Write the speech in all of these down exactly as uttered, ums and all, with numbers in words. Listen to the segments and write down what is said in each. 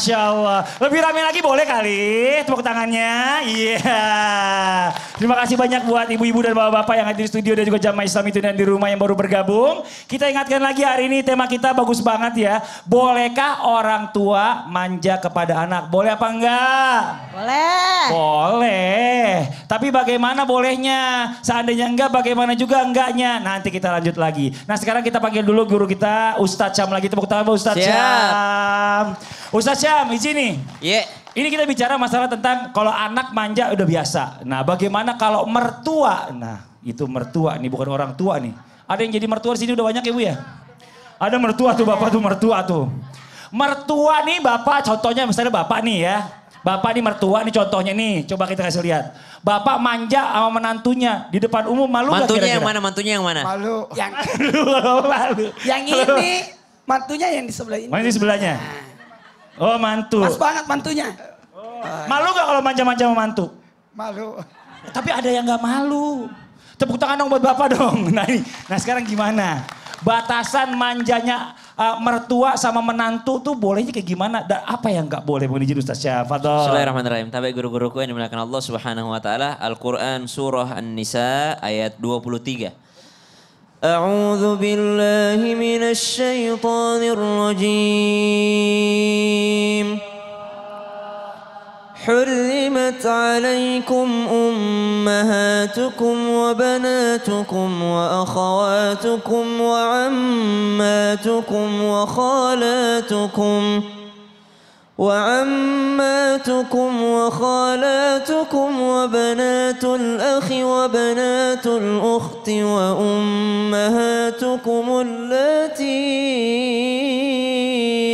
Masya Allah. Lebih ramai lagi boleh kali tepuk tangannya. Iya. Yeah. Terima kasih banyak buat ibu-ibu dan bapak-bapak yang hadir di studio dan juga jamaah Islam Itu Indah di rumah yang baru bergabung. Kita ingatkan lagi hari ini tema kita bagus banget ya. Bolehkah orang tua manja kepada anak? Boleh apa enggak? Boleh. Boleh. Tapi bagaimana bolehnya? Seandainya enggak, bagaimana juga enggaknya? Nanti kita lanjut lagi. Nah sekarang kita panggil dulu guru kita Ustadz Syam lagi. Tepuk tangan Ustadz Syam. Ustadz Syam izin nih. Iya. Yeah. Ini kita bicara masalah tentang kalau anak manja udah biasa. Nah bagaimana kalau mertua? Nah itu mertua nih bukan orang tua nih. Ada yang jadi mertua di sini udah banyak ya Bu ya? Ada mertua tuh bapak tuh mertua tuh. Mertua nih bapak contohnya misalnya bapak nih ya. Bapak nih mertua nih contohnya nih. Coba kita kasih lihat. Bapak manja sama menantunya di depan umum malu gak kira-kira? Mantunya yang mana? Mantunya yang mana? Malu. Yang malu. Yang ini mantunya yang di sebelah ini. Yang di sebelahnya. Oh mantu. Pas banget mantunya. Oh. Malu gak kalau manja-manja sama mantu? Malu. Tapi ada yang gak malu. Tepuk tangan dong buat bapak dong. Nah, ini. Nah sekarang gimana? Batasan manjanya uh, mertua sama menantu tuh bolehnya kayak gimana? Dan apa yang gak boleh? Mohon izin Ustaz Syafatol. Bismillahirrahmanirrahim. Tabaik guru-guruku yang dimuliakan Allah subhanahu wa ta'ala. Al-Quran surah An-Nisa ayat dua puluh tiga. A'udhu billahi minasy syaitanir rajim. حرمت عليكم أمهاتكم وبناتكم وأخواتكم وعماتكم وخالاتكم وعماتكم وخالاتكم وبنات الأخ وبنات الأخت وأمهاتكم اللاتي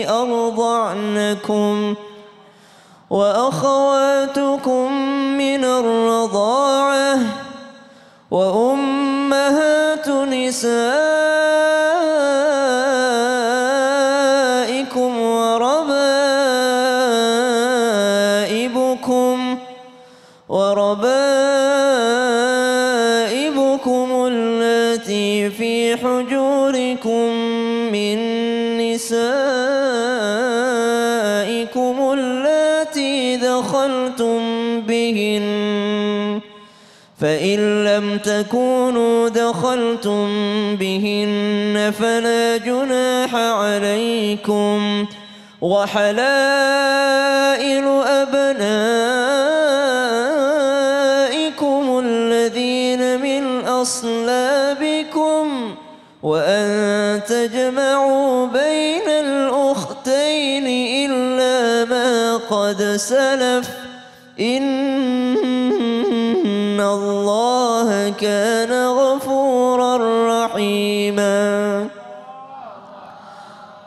أرضعنكم وأخواتكم من الرضاعة وأمهات نسائكم وربائبكم وربائبكم التي في حجوركم من نسائكم دخلتم بهن فإن لم تكونوا دخلتم بهن فلا جناح عليكم وحلائل أبنائكم الذين من أصلابكم وأن تجمعوا بين الأختين إلا ما قد سلف إن الله كان غفورا رحيما.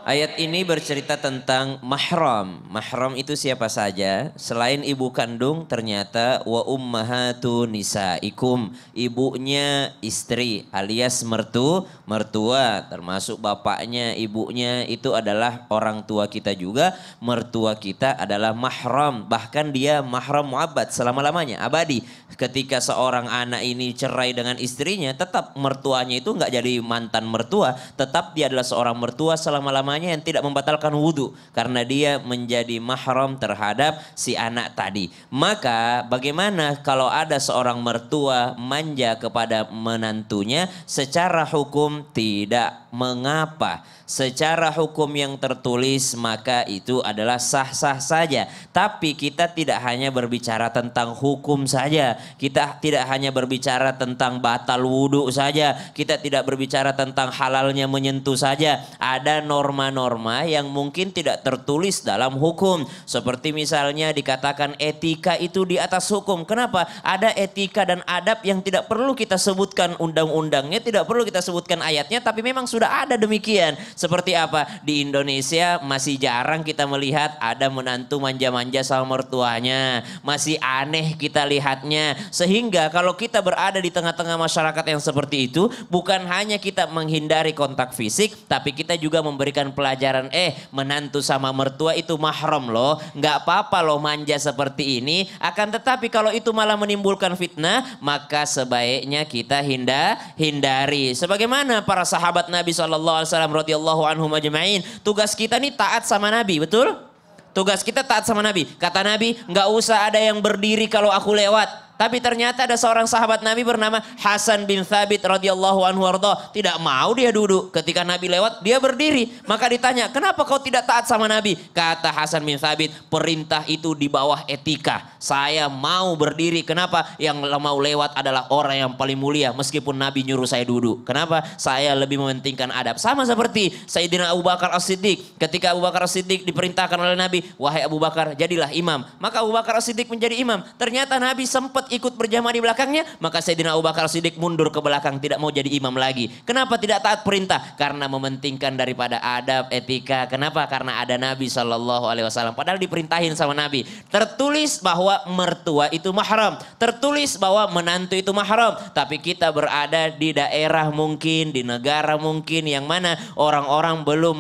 Ayat ini bercerita tentang mahram. Mahram itu siapa saja? Selain ibu kandung ternyata wa ummahatu nisaikum. Ibunya istri alias mertu, mertua termasuk bapaknya, ibunya itu adalah orang tua kita juga. Mertua kita adalah mahram. Bahkan dia mahram mu'abad selama-lamanya, abadi. Ketika seorang anak ini cerai dengan istrinya tetap mertuanya itu nggak jadi mantan mertua. Tetap dia adalah seorang mertua selama-lamanya yang tidak membatalkan wudhu karena dia menjadi mahram terhadap si anak tadi. Maka bagaimana kalau ada seorang mertua manja kepada menantunya? Secara hukum tidak mengapa. Secara hukum yang tertulis maka itu adalah sah-sah saja. Tapi kita tidak hanya berbicara tentang hukum saja. Kita tidak hanya berbicara tentang batal wudhu saja. Kita tidak berbicara tentang halalnya menyentuh saja. Ada norma-norma yang mungkin tidak tertulis dalam hukum. Seperti misalnya dikatakan etika itu di atas hukum. Kenapa? Ada etika dan adab yang tidak perlu kita sebutkan undang-undangnya, tidak perlu kita sebutkan ayatnya, tapi memang sudah ada demikian. Seperti apa? Di Indonesia masih jarang kita melihat ada menantu manja-manja sama mertuanya. Masih aneh kita lihatnya. Sehingga kalau kita berada di tengah-tengah masyarakat yang seperti itu, bukan hanya kita menghindari kontak fisik, tapi kita juga memberikan pelajaran. Eh, menantu sama mertua itu mahram loh. Nggak apa-apa loh manja seperti ini. Akan tetapi kalau itu malah menimbulkan fitnah, maka sebaiknya kita hindar, hindari. Sebagaimana para sahabat Nabi shallallahu alaihi wasallam radhiyallahu anhum ajma'in. Tugas kita nih taat sama Nabi, betul? Tugas kita taat sama Nabi. Kata Nabi, nggak usah ada yang berdiri kalau aku lewat. Tapi ternyata ada seorang sahabat Nabi bernama Hassan bin Thabit radhiyallahu anhu arda. Tidak mau dia duduk. Ketika Nabi lewat, dia berdiri. Maka ditanya, kenapa kau tidak taat sama Nabi? Kata Hassan bin Thabit, perintah itu di bawah etika. Saya mau berdiri. Kenapa? Yang mau lewat adalah orang yang paling mulia. Meskipun Nabi nyuruh saya duduk. Kenapa? Saya lebih mementingkan adab. Sama seperti Sayyidina Abu Bakar Siddiq. Ketika Abu Bakar Siddiq diperintahkan oleh Nabi, wahai Abu Bakar, jadilah imam. Maka Abu Bakar Siddiq menjadi imam. Ternyata Nabi sempat ikut berjamaah di belakangnya. Maka Sayyidina Abu Bakar Siddiq mundur ke belakang, tidak mau jadi imam lagi. Kenapa tidak taat perintah? Karena mementingkan daripada adab, etika. Kenapa? Karena ada Nabi shallallahu alaihi wasallam. Padahal diperintahin sama Nabi. Tertulis bahwa mertua itu mahram. Tertulis bahwa menantu itu mahram. Tapi kita berada di daerah mungkin, di negara mungkin, yang mana orang-orang belum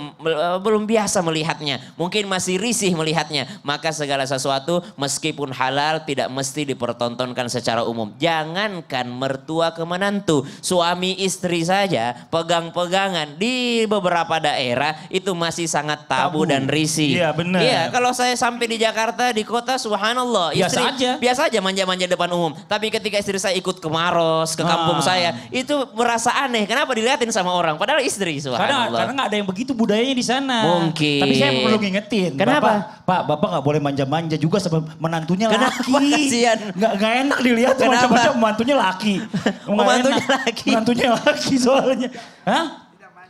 belum biasa melihatnya. Mungkin masih risih melihatnya. Maka segala sesuatu meskipun halal tidak mesti dipertontonkan secara umum. Jangankan mertua ke menantu, suami istri saja pegang-pegangan di beberapa daerah itu masih sangat tabu, tabu. Dan risih. Iya benar. Iya, kalau saya sampai di Jakarta di kota, subhanallah, biasa istri aja. biasa aja manja-manja depan umum. Tapi ketika istri saya ikut ke Maros, ke kampung ah. saya, itu merasa aneh. Kenapa dilihatin sama orang? Padahal istri, subhanallah. Karena, karena gak ada yang begitu budayanya di sana. Mungkin. Tapi saya perlu ngingetin. Kenapa? Bapak, Pak, Bapak nggak boleh manja-manja juga sebab menantunya laki. Kasihan. Nggak, nggak enak dilihat macam-macam menantunya laki. Oh, menantunya laki. Menantunya laki soalnya. Hah?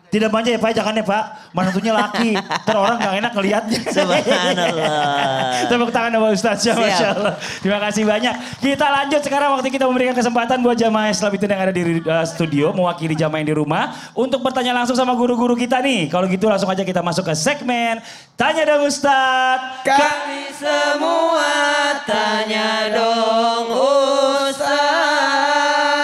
Tidak manja ya Pak, jangan ya Pak. Menantunya laki. Terus orang nggak enak ngelihatnya. Subhanallah. Tepuk tangan buat Ustadz Syam, Masya Allah. Terima kasih banyak. Kita lanjut sekarang, waktu kita memberikan kesempatan buat jamaah Islam Itu yang ada di uh, studio, mewakili jamaah yang di rumah, untuk bertanya langsung sama guru-guru kita nih. Kalau gitu langsung aja kita masuk ke segmen Tanya Dong Ustadz. Kami semua tanya dong Ustadz.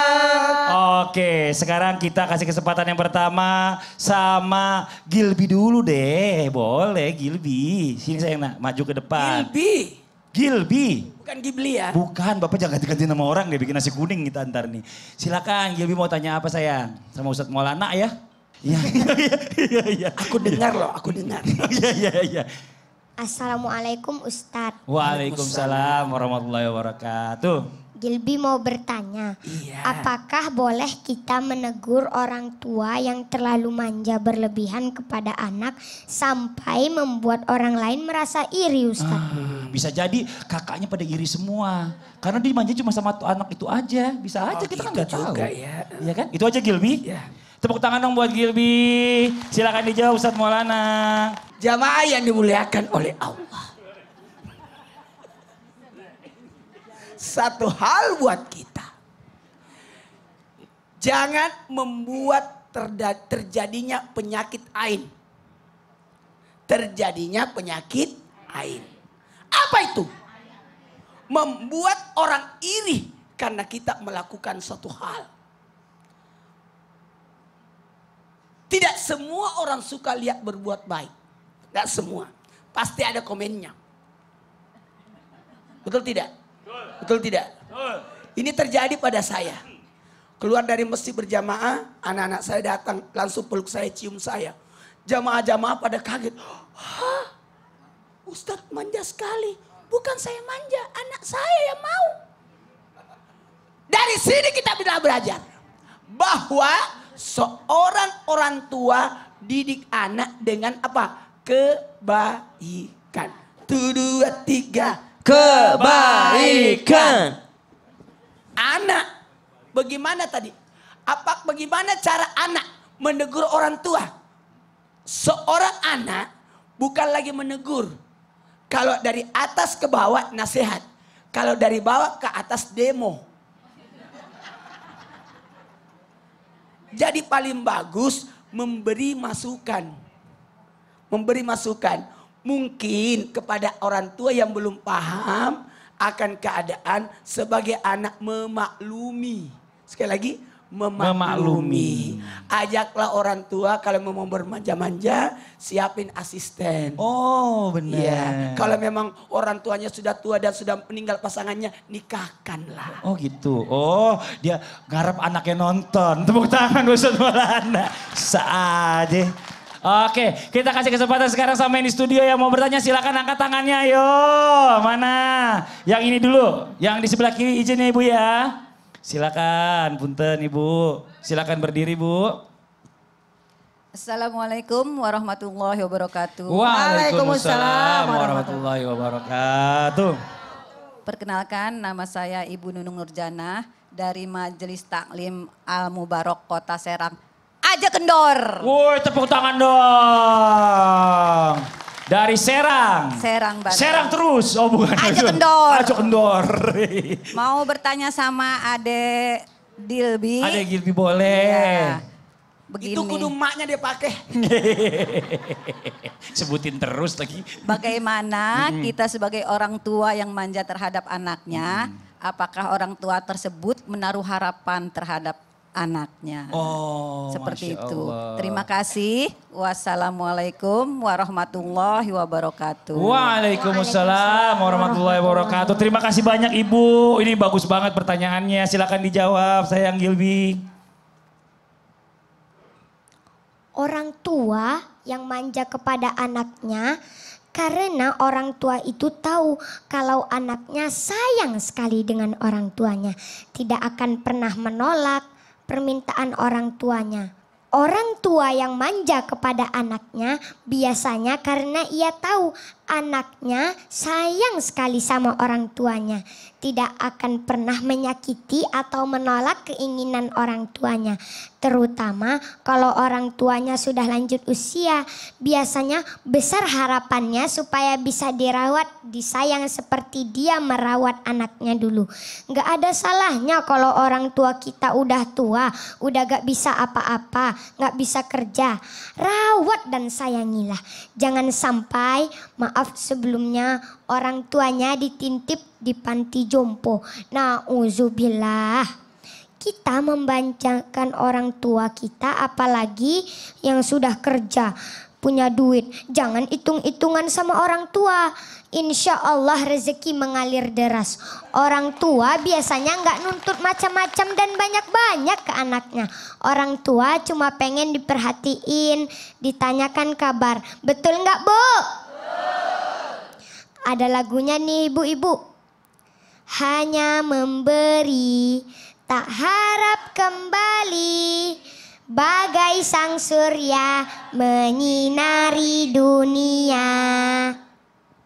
Oke, sekarang kita kasih kesempatan yang pertama sama Gilby dulu deh. Boleh Gilby. Sini saya nak maju ke depan. Gilby. Gilby. Bukan Gilby ya? Bukan, Bapak jangan ganti-ganti nama orang deh, bikin nasi kuning kita antar nih. Silakan Gilby mau tanya apa sayang? Sama Ustadz Maulana ya? Iya, iya, iya. Aku dengar loh, aku dengar. Iya, iya, iya. Assalamualaikum Ustadz. Waalaikumsalam warahmatullahi wabarakatuh. Gilby mau bertanya, iya. Apakah boleh kita menegur orang tua yang terlalu manja berlebihan kepada anak sampai membuat orang lain merasa iri Ustaz? Ah, bisa jadi kakaknya pada iri semua. Karena dia manja cuma sama anak itu aja. Bisa aja, oh, kita kan gak tahu. Ya. Iya kan? Itu aja Gilby. Iya. Tepuk tangan dong buat Gilby. Silakan dijawab Ustaz Maulana. Jamaah yang dimuliakan oleh Allah. Satu hal buat kita, jangan membuat terjadinya penyakit ain. Terjadinya penyakit ain. Apa itu? Membuat orang iri karena kita melakukan suatu hal. Tidak semua orang suka lihat berbuat baik. Tidak semua. Pasti ada komennya. Betul tidak? Betul tidak? Ini terjadi pada saya. Keluar dari masjid berjamaah, anak-anak saya datang langsung peluk saya, cium saya. Jamaah-jamaah pada kaget. Hah? Ustadz manja sekali. Bukan saya manja, anak saya yang mau. Dari sini kita bisa belajar bahwa seorang orang tua didik anak dengan apa? Kebaikan. Tuduh tiga. Kebaikan. Anak. Bagaimana tadi? Apa bagaimana cara anak menegur orang tua? Seorang anak bukan lagi menegur. Kalau dari atas ke bawah nasihat. Kalau dari bawah ke atas demo. Jadi paling bagus memberi masukan. Memberi masukan. Mungkin kepada orang tua yang belum paham akan keadaan, sebagai anak memaklumi. Sekali lagi, memaklumi. memaklumi. Ajaklah orang tua kalau mau bermanja-manja, siapin asisten. Oh benar. Ya, kalau memang orang tuanya sudah tua dan sudah meninggal pasangannya, nikahkanlah. Oh gitu. Oh dia ngarep anaknya nonton. Tepuk tangan Ustaz Maulana. Saade. Oke, kita kasih kesempatan sekarang sama yang di studio yang mau bertanya, silakan angkat tangannya. Yo, mana? Yang ini dulu, yang di sebelah kiri izinnya Ibu ya. Silakan, punten Ibu. Silakan berdiri Bu. Assalamualaikum warahmatullahi wabarakatuh. Waalaikumsalam warahmatullahi wabarakatuh. Perkenalkan, nama saya Ibu Nunung Nurjana dari Majelis Taklim Al Mubarak Kota Serang. Aja kendor. Woi, tepuk tangan dong. Dari Serang. Serang Banten. Serang terus. Oh bukan. Aja kendor. Aja kendor. Mau bertanya sama Ade Gilby. Ade Gilby boleh. Ya. Begini. Itu kudu maknya dia pakai. Sebutin terus lagi. Bagaimana hmm. kita sebagai orang tua yang manja terhadap anaknya, hmm. apakah orang tua tersebut menaruh harapan terhadap anaknya? Oh, seperti Masya itu. Allah. Terima kasih. Wassalamualaikum warahmatullahi wabarakatuh. Waalaikumsalam warahmatullahi wabarakatuh. Terima kasih banyak Ibu. Ini bagus banget pertanyaannya. Silakan dijawab, sayang Gilby. Orang tua yang manja kepada anaknya karena orang tua itu tahu kalau anaknya sayang sekali dengan orang tuanya. Tidak akan pernah menolak permintaan orang tuanya. Orang tua yang manja kepada anaknya biasanya karena ia tahu anaknya sayang sekali sama orang tuanya. Tidak akan pernah menyakiti atau menolak keinginan orang tuanya. Terutama kalau orang tuanya sudah lanjut usia, biasanya besar harapannya supaya bisa dirawat, disayang seperti dia merawat anaknya dulu. Gak ada salahnya kalau orang tua kita udah tua, udah gak bisa apa-apa, gak bisa kerja. Rawat dan sayangilah. Jangan sampai, maaf sebelumnya, orang tuanya dititip di panti jompo. Nauzubillah. Kita membanjakan orang tua kita apalagi yang sudah kerja, punya duit. Jangan hitung-hitungan sama orang tua. Insya Allah rezeki mengalir deras. Orang tua biasanya nggak nuntut macam-macam dan banyak-banyak ke anaknya. Orang tua cuma pengen diperhatiin, ditanyakan kabar. Betul nggak Bu? Ada lagunya nih ibu-ibu. Hanya memberi, tak harap kembali. Bagai sang surya menyinari dunia.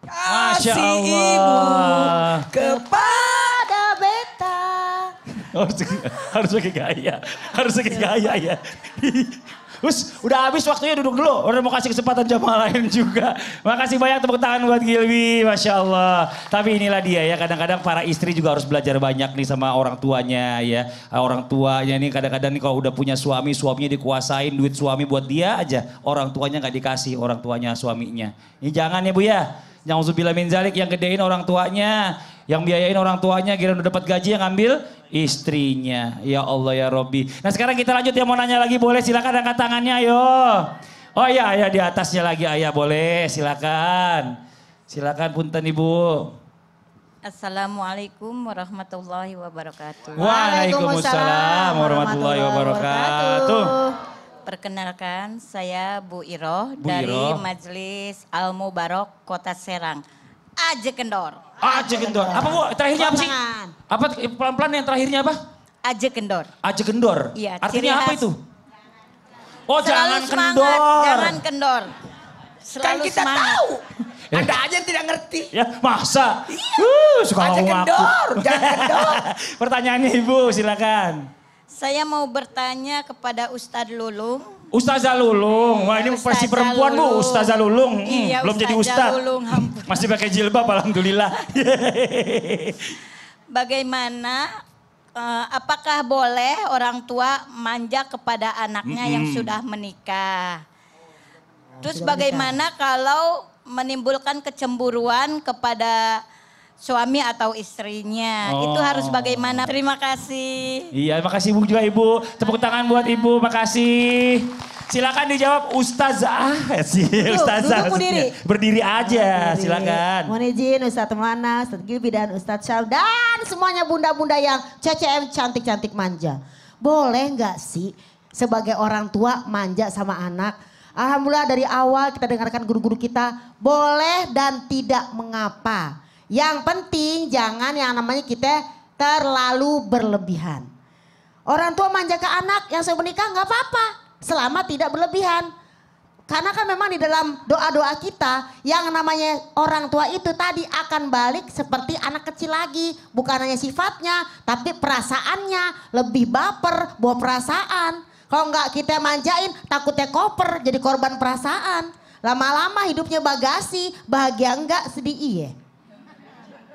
Kasih ibu kepada beta. Harus pakai gaya, harus pakai gaya ya. Terus udah habis waktunya, duduk dulu. Udah mau kasih kesempatan jamaah lain juga. Makasih banyak, tepuk tangan buat Gilby. Masya Allah. Tapi inilah dia ya, kadang-kadang para istri juga harus belajar banyak nih sama orang tuanya ya. Orang tuanya nih kadang-kadang nih kalau udah punya suami, suaminya dikuasain, duit suami buat dia aja. Orang tuanya gak dikasih, orang tuanya suaminya. Ini jangan ya Bu ya. Nauzubillah min zalik, yang gedein orang tuanya, yang biayain orang tuanya, kira udah dapat gaji yang ngambil istrinya. Ya Allah ya Robbi. Nah sekarang kita lanjut, yang mau nanya lagi boleh, silakan angkat tangannya ayo. Oh iya ya, di atasnya lagi ayah boleh, silakan. Silakan punten Ibu. Assalamualaikum warahmatullahi wabarakatuh. Waalaikumsalam warahmatullahi wabarakatuh. Perkenalkan, saya Bu Iroh Bu dari Iroh. Majelis Al Mubarak Kota Serang. Aja kendor. Aja kendor. Apa Bu? Terakhirnya apa sih? Apa pelan-pelan yang terakhirnya apa? Aja kendor. Aja kendor. Iya. Artinya apa itu? Oh, jangan semangat, kendor. Jangan kendor. Selalu kan kita semangat. Tahu. Ada aja yang tidak ngerti. Ya, masa? Iya. Uh, suka aja kendor, jangan kendor. Pertanyaannya Ibu, silakan. Saya mau bertanya kepada Ustaz Lulung. Ustazah Lulung, wah ini Ustazah versi perempuan Lulung. Bu, Ustazah Lulung. Hmm, iya, belum Ustazah jadi Ustaz. Lulung, masih pakai jilbab alhamdulillah. Bagaimana, uh, apakah boleh orang tua manja kepada anaknya mm-hmm. yang sudah menikah? Terus sudah bagaimana menikah. Kalau menimbulkan kecemburuan kepada suami atau istrinya, oh. itu harus bagaimana? Terima kasih. Iya, makasih Bu juga Ibu. Tepuk tangan buat Ibu, makasih. Silakan dijawab Ustazah. Si Ustazah. Duduk, berdiri. Berdiri aja, berdiri. Silakan. Mohon izin Ustadz Melana, Ustadz Gilby dan Ustadz Syam dan semuanya bunda-bunda yang C C M cantik-cantik manja. Boleh nggak sih sebagai orang tua manja sama anak? Alhamdulillah dari awal kita dengarkan guru-guru kita, boleh dan tidak mengapa. Yang penting jangan yang namanya kita terlalu berlebihan. Orang tua manja ke anak yang sudah menikah nggak apa-apa selama tidak berlebihan. Karena kan memang di dalam doa-doa kita yang namanya orang tua itu tadi akan balik seperti anak kecil lagi. Bukan hanya sifatnya tapi perasaannya, lebih baper bawa perasaan. Kalau nggak kita manjain takutnya koper jadi korban perasaan. Lama-lama hidupnya bagasi, bahagia enggak, sedih iya.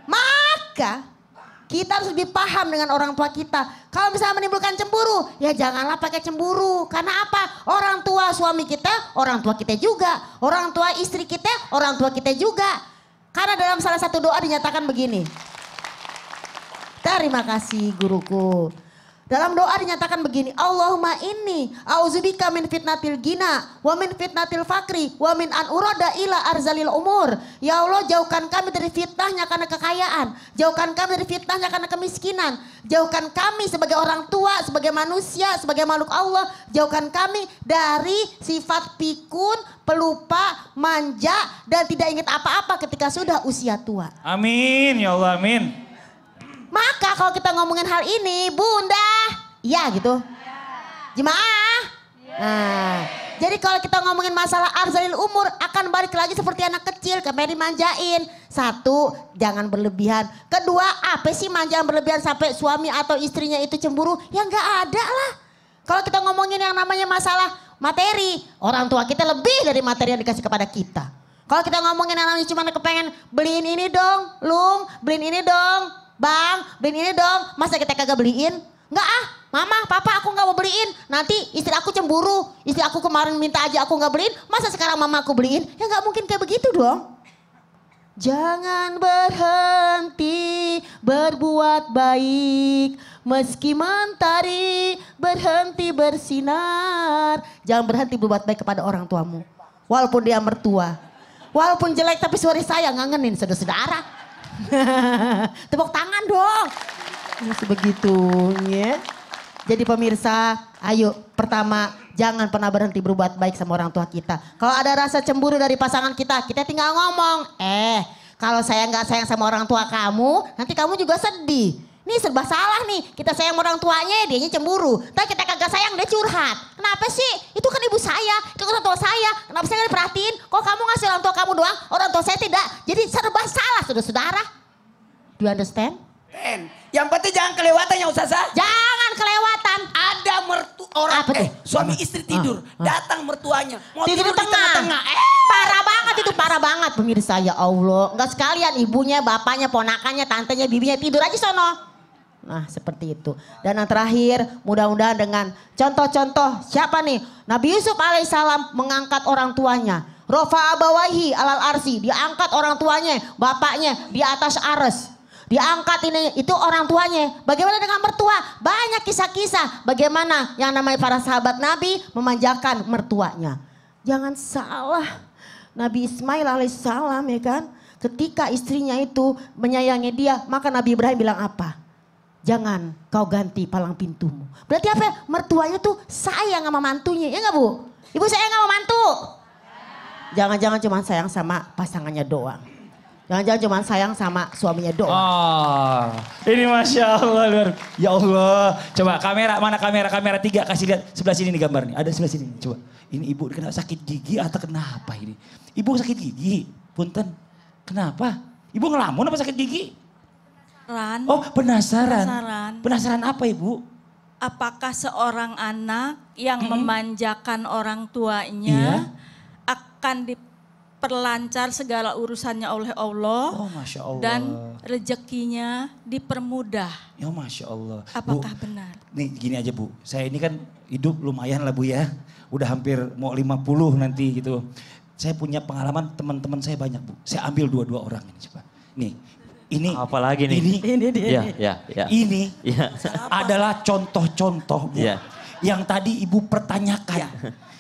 Maka kita harus lebih paham dengan orang tua kita. Kalau misalnya menimbulkan cemburu, ya janganlah pakai cemburu. Karena apa? Orang tua suami kita, orang tua kita juga. Orang tua istri kita, orang tua kita juga. Karena dalam salah satu doa dinyatakan begini. Terima kasih guruku. Dalam doa dinyatakan begini, Allahumma inni auzubika min fitnatil gina, wa min fitnatil fakri, wa min an urada ila arzalil umur. Ya Allah, jauhkan kami dari fitnahnya karena kekayaan, jauhkan kami dari fitnahnya karena kemiskinan, jauhkan kami sebagai orang tua, sebagai manusia, sebagai makhluk Allah, jauhkan kami dari sifat pikun, pelupa, manja, dan tidak ingat apa-apa ketika sudah usia tua. Amin, ya Allah, amin. Maka kalau kita ngomongin hal ini, Bunda, iya gitu. Jemaah. Nah, jadi kalau kita ngomongin masalah arzalil umur, akan balik lagi seperti anak kecil, kemarin dimanjain. Satu, jangan berlebihan. Kedua, apa sih manjaan berlebihan sampai suami atau istrinya itu cemburu? Ya nggak ada lah. Kalau kita ngomongin yang namanya masalah materi, orang tua kita lebih dari materi yang dikasih kepada kita. Kalau kita ngomongin yang namanya cuma kepengen beliin ini dong, Lung, beliin ini dong. Bang, beliin ini dong, masa kita kagak beliin? Enggak ah, mama, papa aku gak mau beliin, nanti istri aku cemburu, istri aku kemarin minta aja aku gak beliin, masa sekarang mama aku beliin? Ya gak mungkin kayak begitu dong. Jangan berhenti berbuat baik, meski mentari berhenti bersinar. Jangan berhenti berbuat baik kepada orang tuamu, walaupun dia mertua. Walaupun jelek tapi suara saya ngangenin saudara-saudara. Tepuk tangan dong. Sebegitunya. Jadi pemirsa, ayo pertama jangan pernah berhenti berbuat baik sama orang tua kita. Kalau ada rasa cemburu dari pasangan kita, kita tinggal ngomong. Eh, kalau saya nggak sayang sama orang tua kamu, nanti kamu juga sedih. Nih serba salah nih, kita sayang orang tuanya, dianya cemburu. Tapi kita kagak sayang, dia curhat. Kenapa sih? Itu kan ibu saya, itu kan orang tua saya. Kenapa saya gak diperhatiin? Kok kamu ngasih orang tua kamu doang, orang tua saya tidak. Jadi serba salah, saudara-saudara. Do you understand? Ben, yang penting jangan kelewatan ya Ustazah. Jangan kelewatan. Ada mertu orang, eh, suami istri tidur, ah, ah. datang mertuanya. Mau tidur, tidur tengah. Di tengah-tengah. Eh. Parah banget itu, parah banget pemirsa, ya Allah. Enggak sekalian ibunya, bapaknya, ponakannya, tantenya, bibinya tidur aja sono. Nah seperti itu. Dan yang terakhir, mudah-mudahan dengan contoh-contoh siapa nih? Nabi Yusuf alaihissalam mengangkat orang tuanya. Rofa abawahi alal arsi, diangkat orang tuanya, bapaknya di atas aras. Diangkat ini, itu orang tuanya. Bagaimana dengan mertua? Banyak kisah-kisah bagaimana yang namanya para sahabat Nabi memanjakan mertuanya. Jangan salah, Nabi Ismail alaihissalam ya kan? Ketika istrinya itu menyayangi dia, maka Nabi Ibrahim bilang apa? Jangan kau ganti palang pintumu. Berarti apa ya? Mertuanya tuh sayang sama mantunya. Ya enggak Bu? Ibu sayang sama mantu. Jangan-jangan cuma sayang sama pasangannya doang. Jangan-jangan cuma sayang sama suaminya doang. Oh, ini Masya Allah. Ya Allah. Coba kamera, mana kamera? Kamera tiga, kasih lihat. Sebelah sini nih gambarnya. Ada sebelah sini. Coba. Ini ibu kena sakit gigi atau kenapa ini? Ibu sakit gigi. Punten. Kenapa? Ibu ngelamun apa sakit gigi? Penasaran. Oh penasaran. penasaran, penasaran apa Ibu? Apakah seorang anak yang mm-hmm. memanjakan orang tuanya iya. akan diperlancar segala urusannya oleh Allah, oh, Masya Allah. Dan rezekinya dipermudah? Ya Masya Allah. Apakah Bu, benar? Nih gini aja Bu, saya ini kan hidup lumayan lah Bu ya, udah hampir mau lima puluh nanti gitu. Saya punya pengalaman teman-teman saya banyak Bu, saya ambil dua-dua orang ini coba. Nih. Ini, apalagi nih? Ini, ini, dia, ya, ya, ya. ini ya. adalah contoh-contoh Bu, ya. yang tadi Ibu pertanyakan. Ya.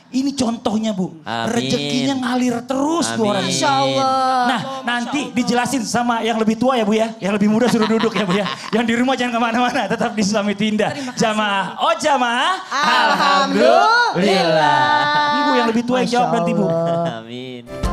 Ini contohnya Bu, Amin. rezekinya ngalir terus Bu. Insya Allah. Nah nanti dijelasin sama yang lebih tua ya Bu ya, yang lebih muda suruh duduk ya Bu ya. Yang di rumah jangan kemana-mana, tetap di Islam Itu Indah. Jamaah, oh jamaah. Alhamdulillah. Alhamdulillah. Ini Bu yang yang lebih tua yang jawab nanti, Bu. Amin.